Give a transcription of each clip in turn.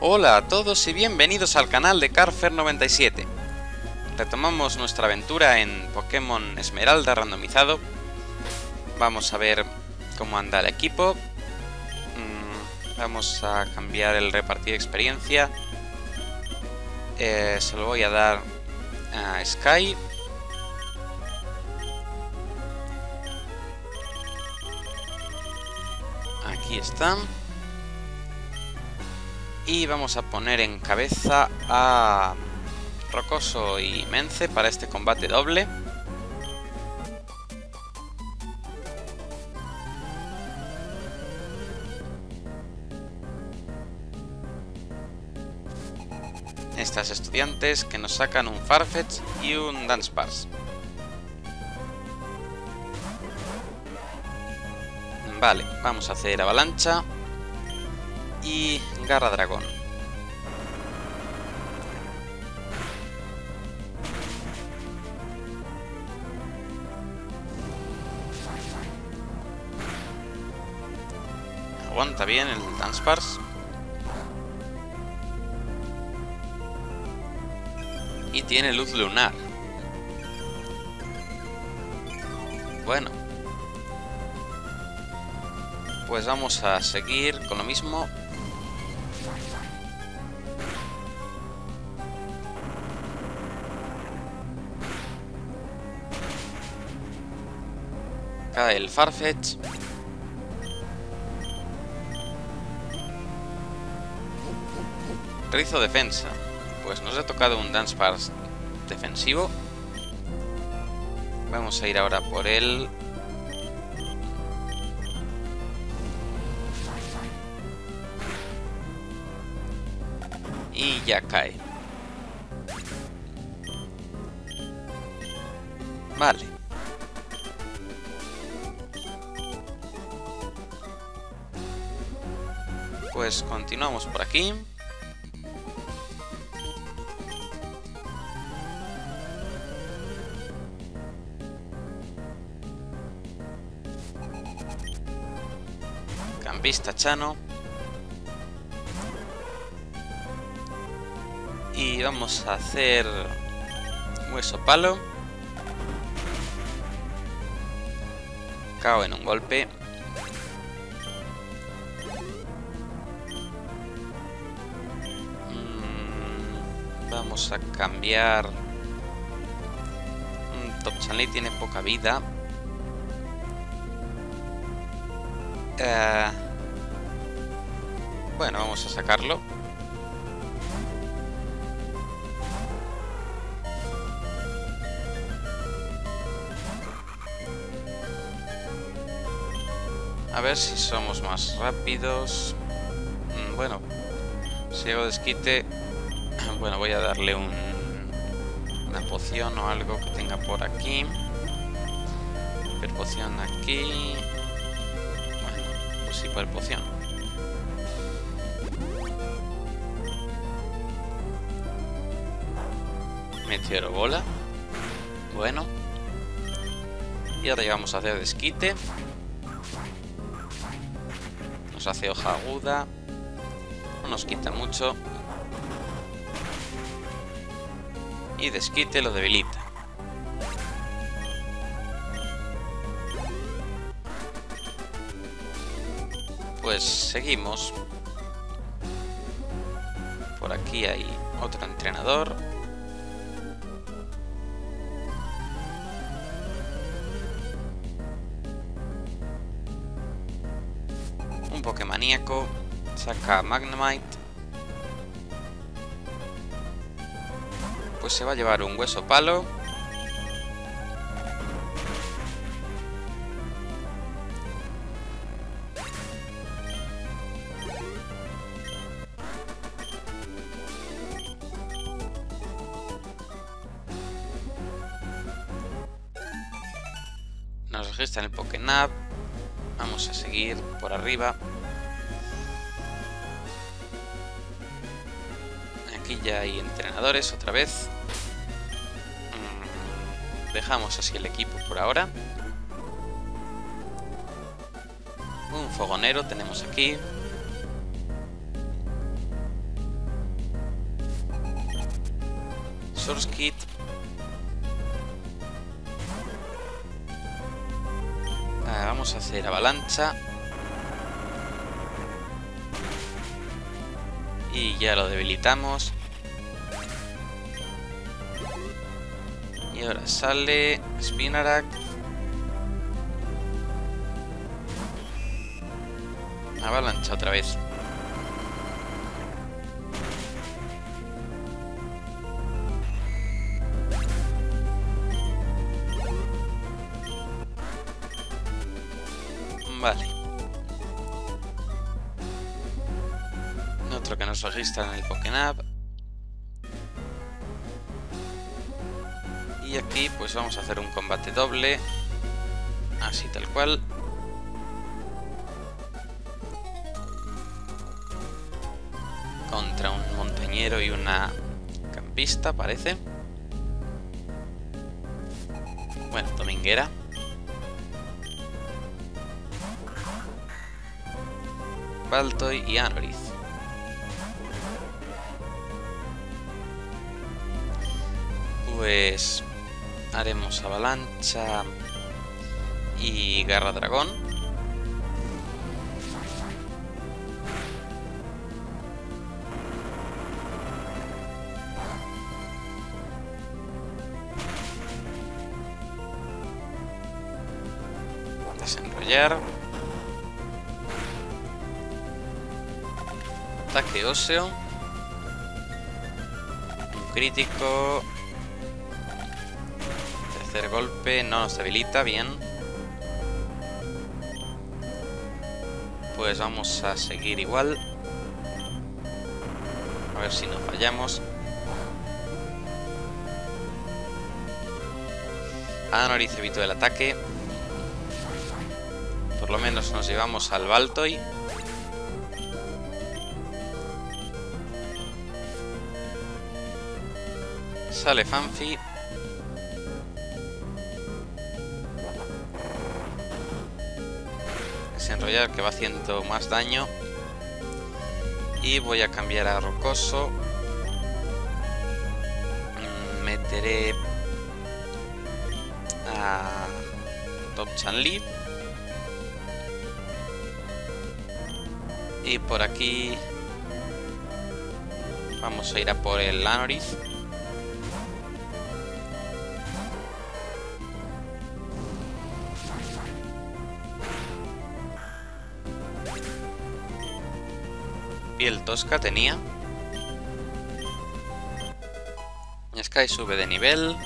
Hola a todos y bienvenidos al canal de Carfer97. Retomamos nuestra aventura en Pokémon Esmeralda randomizado. Vamos a ver cómo anda el equipo. Vamos a cambiar el repartir experiencia. Se lo voy a dar a Sky. Aquí están. Y vamos a poner en cabeza a Rocoso y Mence para este combate doble. Estas estudiantes que nos sacan un Farfetch'd y un Dunsparce. Vale, vamos a hacer avalancha y Garra Dragón. Aguanta bien el Transpars. Y tiene luz lunar. Bueno, pues vamos a seguir con lo mismo. Cae el Farfetch'd. Rizo Defensa. Pues nos ha tocado un Dunsparce defensivo. Vamos a ir ahora por él. Y ya cae. Vale. Pues continuamos por aquí. Campista Chano. Y vamos a hacer hueso palo. Cao en un golpe. Vamos a cambiar. Top Chan Lee tiene poca vida. Bueno, vamos a sacarlo. A ver si somos más rápidos. Bueno, si hago desquite. Bueno, voy a darle una poción o algo que tenga por aquí. Perpoción aquí. Bueno, pues sí, perpoción. Meteoro bola. Bueno. Y ahora ya vamos a hacer desquite. Nos hace hoja aguda. No nos quita mucho. Y desquite lo debilita. Pues seguimos. Por aquí hay otro entrenador. Pokémoníaco, saca Magnemite. Pues se va a llevar un hueso palo. Nos registra en el PokéNav. Vamos a seguir por arriba. Aquí ya hay entrenadores otra vez. Dejamos así el equipo por ahora. Un fogonero tenemos aquí. Source Kit. Vale, vamos a hacer avalancha. Y ya lo debilitamos. Y ahora sale Spinarak. Avalancha otra vez. Vale. Otro que nos registra en el PokéNav. Y aquí pues vamos a hacer un combate doble. Así tal cual. Contra un montañero y una campista, parece. Bueno, dominguera. Baltoy y Anoriz. Pues haremos avalancha y garra dragón. Desenrollar. Ataque óseo. Un crítico. Tercer golpe, no nos debilita, bien. Pues vamos a seguir igual. A ver si no fallamos. Anoriz evitó el ataque. Por lo menos nos llevamos al Baltoy. Sale Phanpy. Desenrollar, que va haciendo más daño. Y voy a cambiar a Rocoso. Meteré a Top Chan Lee. Y por aquí vamos a ir a por el Lanoris. Piel tosca tenía. Sky sube de nivel.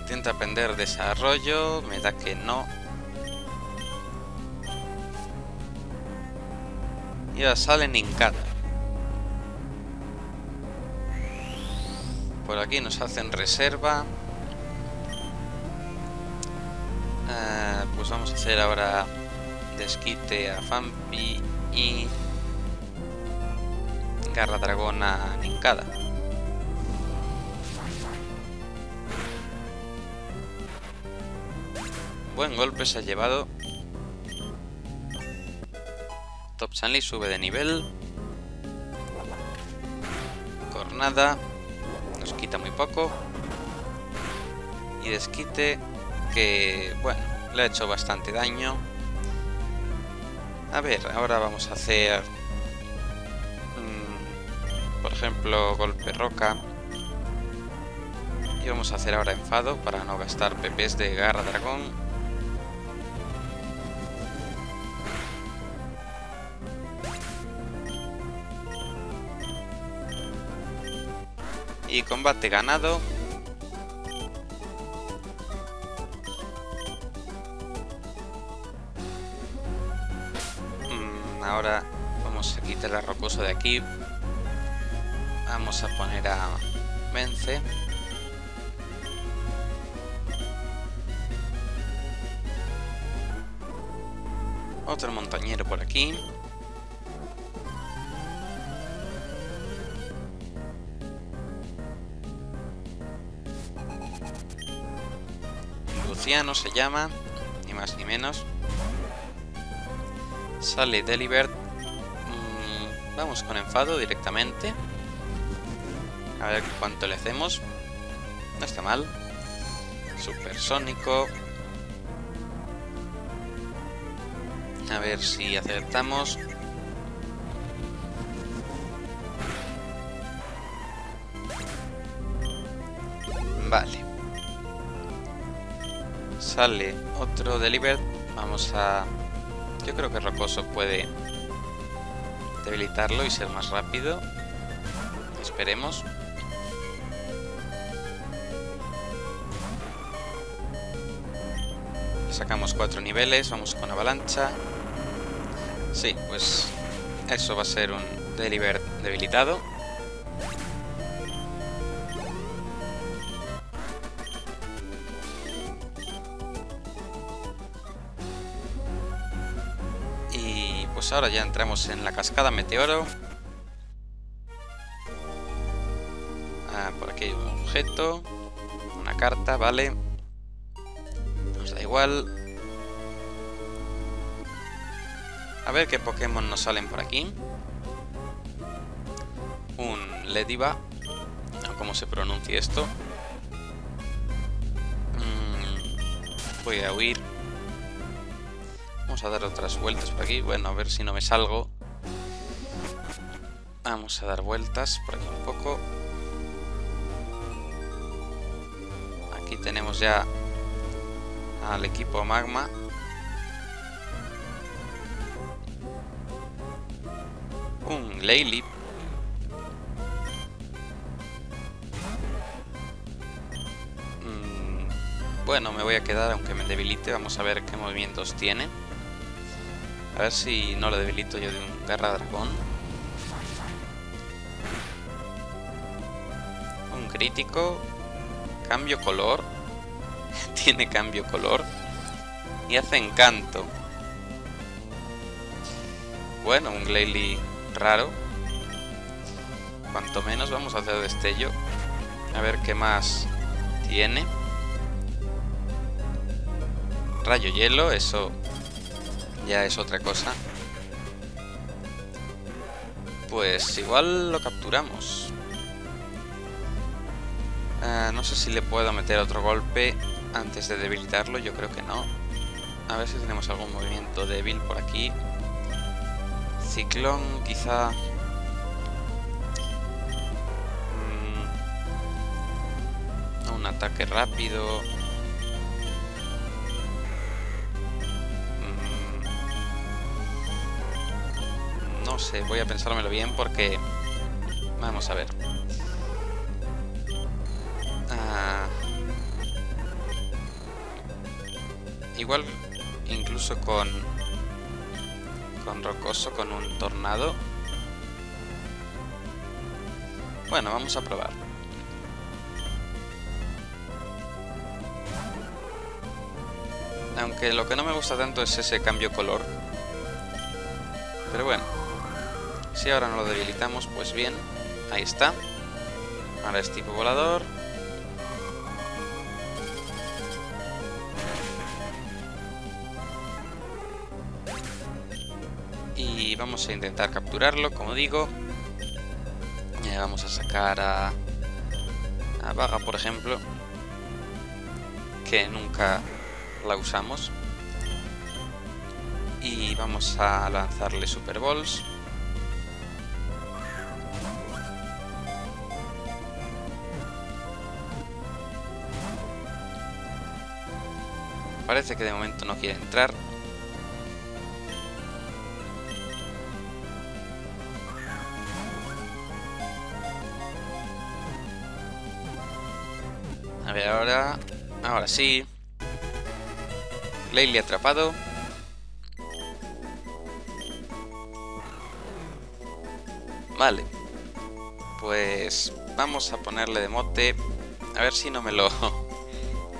Intenta aprender desarrollo. Me da que no. Y ahora sale Nincada. Por aquí nos hacen reserva. Pues vamos a hacer ahora desquite a Phanpy y Garra Dragón a Nincada. Buen golpe se ha llevado. Top Chan Lee sube de nivel. Cornada. Nos quita muy poco. Y desquite, que bueno, le ha hecho bastante daño. A ver, ahora vamos a hacer por ejemplo golpe roca. Y vamos a hacer ahora enfado para no gastar PPs de garra dragón. Y combate ganado. Ahora vamos a quitar a Rocoso de aquí. Vamos a poner a Mence. Otro montañero por aquí. Luciano se llama, ni más ni menos. Sale Delibird. Vamos con enfado directamente. A ver cuánto le hacemos. No está mal. Supersónico. A ver si acertamos. Vale. Sale otro Delibird. Vamos a... Yo creo que Rocoso puede debilitarlo y ser más rápido. Esperemos. Sacamos 4 niveles. Vamos con avalancha. Sí, pues eso va a ser un Delibird debilitado. Y pues ahora ya entramos en la cascada meteoro. Ah, por aquí hay un objeto. Una carta, vale. Nos da igual. A ver qué Pokémon nos salen por aquí. Un Lediva. O como se pronuncia esto. Voy a huir. Vamos a dar otras vueltas por aquí. Bueno, a ver si no me salgo. Vamos a dar vueltas por aquí un poco. Aquí tenemos ya al equipo magma. Un Leylip. Bueno, me voy a quedar aunque me debilite. Vamos a ver qué movimientos tiene. A ver si no lo debilito yo de un Garra Dragón. Un crítico. Cambio color. Tiene cambio color y hace encanto. Bueno, un Glalie raro. Cuanto menos. Vamos a hacer destello. A ver qué más tiene. Rayo hielo, eso ya es otra cosa. Pues igual lo capturamos. No sé si le puedo meter otro golpe antes de debilitarlo, yo creo que no. A ver si tenemos algún movimiento débil por aquí. Ciclón, quizá. Un ataque rápido. No sé, voy a pensármelo bien porque... Vamos a ver. Igual incluso con Rocoso, con un tornado. Bueno, vamos a probar. Aunque lo que no me gusta tanto es ese cambio color. Pero bueno, si ahora no lo debilitamos, pues bien. Ahí está. Ahora es tipo volador. Y vamos a intentar capturarlo, como digo. Vamos a sacar a Vaga, por ejemplo, que nunca la usamos. Y vamos a lanzarle Super Balls. Parece que de momento no quiere entrar. A ver, ahora sí. Glalie atrapado. Vale. Pues vamos a ponerle de mote. A ver si no me lo...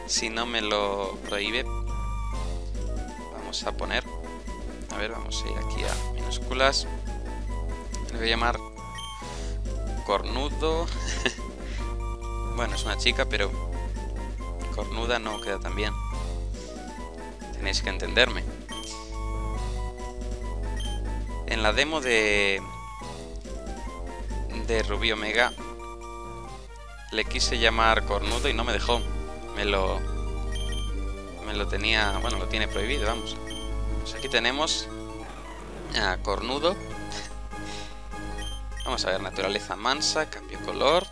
Si no me lo prohíbe. Vamos a poner... A ver, vamos a ir aquí a minúsculas. Le voy a llamar... Cornudo. Bueno, es una chica, pero... Cornuda no queda tan bien. Tenéis que entenderme. En la demo de Rubí Omega le quise llamar Cornudo y no me dejó. Me lo tenía... Bueno, lo tiene prohibido, vamos. Pues aquí tenemos a Cornudo. Vamos a ver, naturaleza mansa, cambio color.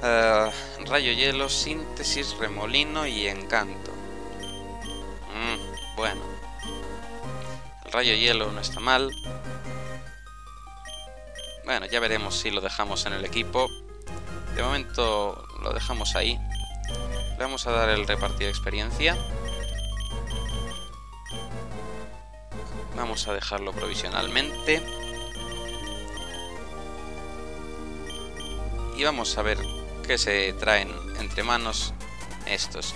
Rayo hielo, síntesis, remolino y encanto. Bueno. El rayo hielo no está mal. Bueno, ya veremos si lo dejamos en el equipo. De momento lo dejamos ahí. Le vamos a dar el repartir de experiencia. Vamos a dejarlo provisionalmente. Y vamos a ver qué se traen entre manos estos.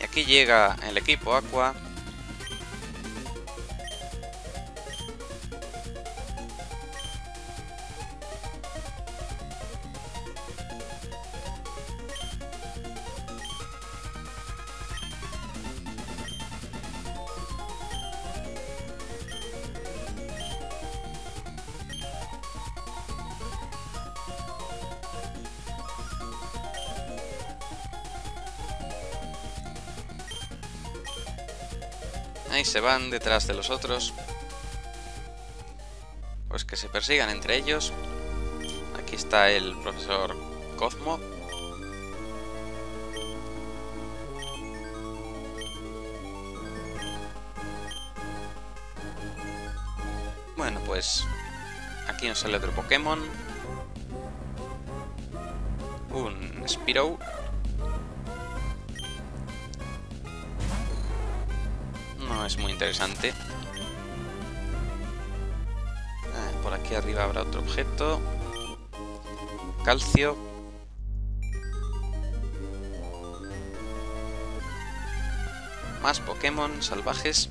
Y aquí llega el equipo Aqua. Ahí se van detrás de los otros. Pues que se persigan entre ellos. Aquí está el profesor Cosmo. Bueno, pues aquí nos sale otro Pokémon. Un Spearow. Es muy interesante. Por aquí arriba habrá otro objeto. Calcio. Más Pokémon salvajes.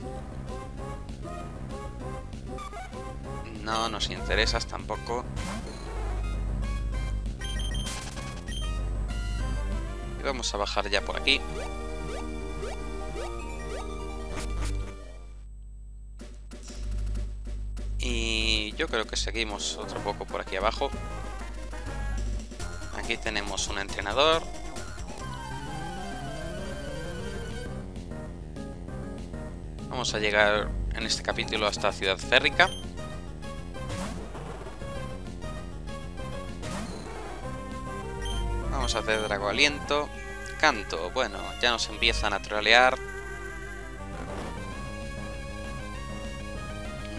No nos interesas tampoco. Y vamos a bajar ya por aquí. Yo creo que seguimos otro poco por aquí abajo. Aquí tenemos un entrenador. Vamos a llegar en este capítulo hasta Ciudad Férrica. Vamos a hacer Drago Aliento. Canto. Bueno, ya nos empiezan a trolear.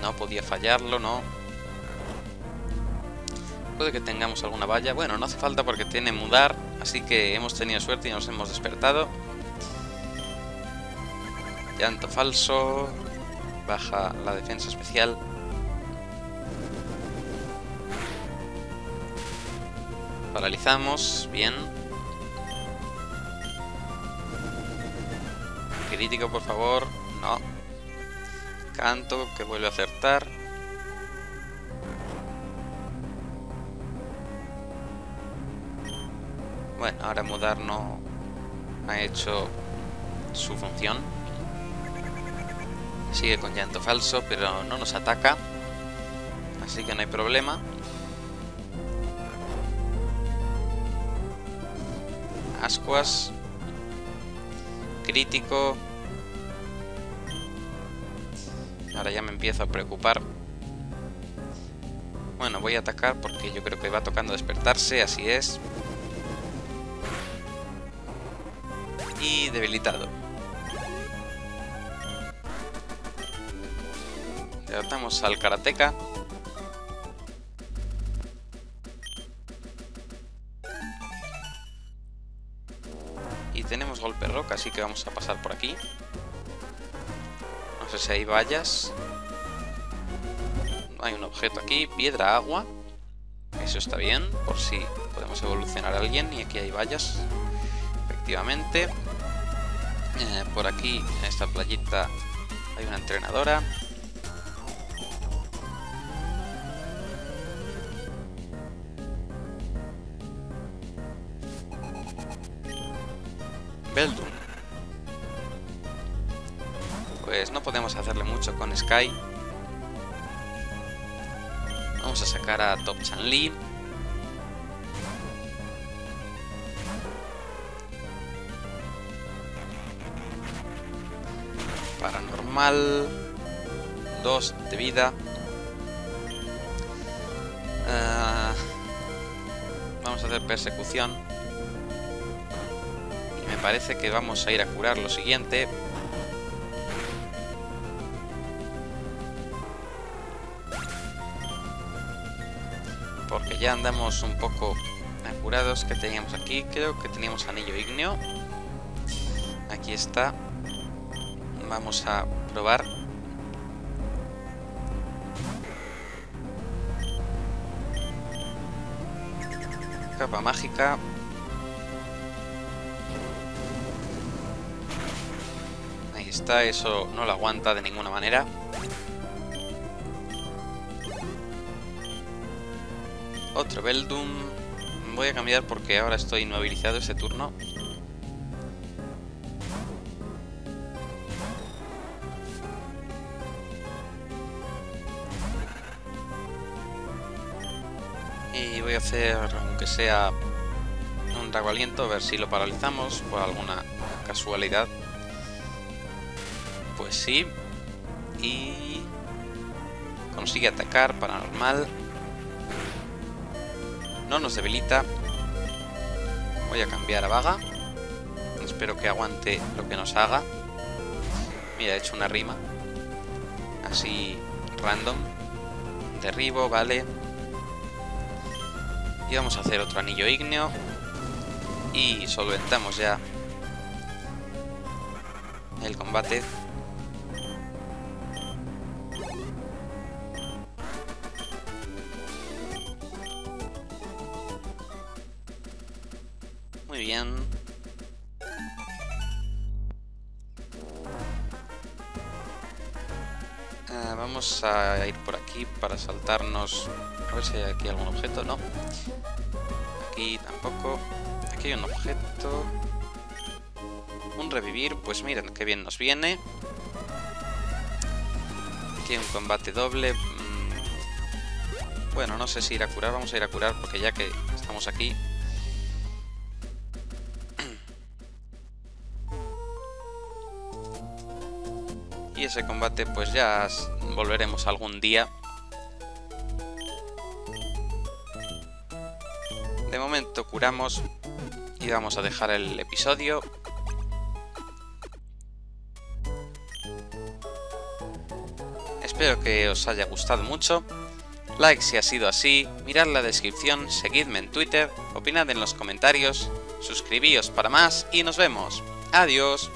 No podía fallarlo, ¿no? Puede que tengamos alguna valla. Bueno, no hace falta porque tiene mudar. Así que hemos tenido suerte y nos hemos despertado. Llanto falso. Baja la defensa especial. Paralizamos. Bien. Crítico, por favor. No. Canto, que vuelve a acertar. Bueno, ahora mudar no ha hecho su función. Sigue con llanto falso, pero no nos ataca. Así que no hay problema. Ascuas. Crítico. Ahora ya me empiezo a preocupar. Bueno, voy a atacar porque yo creo que va tocando despertarse, así es. Y debilitado. Derrotamos al karateka. Y tenemos golpe roca, así que vamos a pasar por aquí. No sé si hay vallas. Hay un objeto aquí, piedra agua. Eso está bien, por si podemos evolucionar a alguien. Y aquí hay vallas. Efectivamente. Por aquí, en esta playita, hay una entrenadora. Beldum. pues no podemos hacerle mucho con Sky. Vamos a sacar a Top Chan Lee. Paranormal. 2 de vida. Vamos a hacer persecución. Y me parece que vamos a ir a curar lo siguiente. Porque ya andamos un poco apurados. ¿Qué teníamos aquí? Creo que teníamos anillo ígneo. Aquí está. Vamos a probar. Capa mágica. Ahí está, eso no lo aguanta de ninguna manera. Otro Beldum. Voy a cambiar porque ahora estoy inmovilizado este turno. Y voy a hacer, aunque sea un trago aliento, a ver si lo paralizamos por alguna casualidad. Pues sí. Y consigue atacar, paranormal. No nos debilita. Voy a cambiar a Vaga. Espero que aguante lo que nos haga. Mira, he hecho una rima. Así, random. Derribo, vale. Y vamos a hacer otro anillo ígneo. Y solventamos ya el combate. Muy bien. Vamos a ir por aquí para saltarnos. A ver si hay aquí algún objeto, ¿no? Aquí tampoco. Aquí hay un objeto. Un revivir, pues miren qué bien nos viene. Aquí hay un combate doble. Bueno, no sé si ir a curar. Vamos a ir a curar porque ya que estamos aquí. Y ese combate pues ya volveremos algún día. De momento curamos y vamos a dejar el episodio. Espero que os haya gustado mucho. Like si ha sido así, mirad la descripción, seguidme en Twitter, opinad en los comentarios, suscribíos para más y nos vemos. Adiós.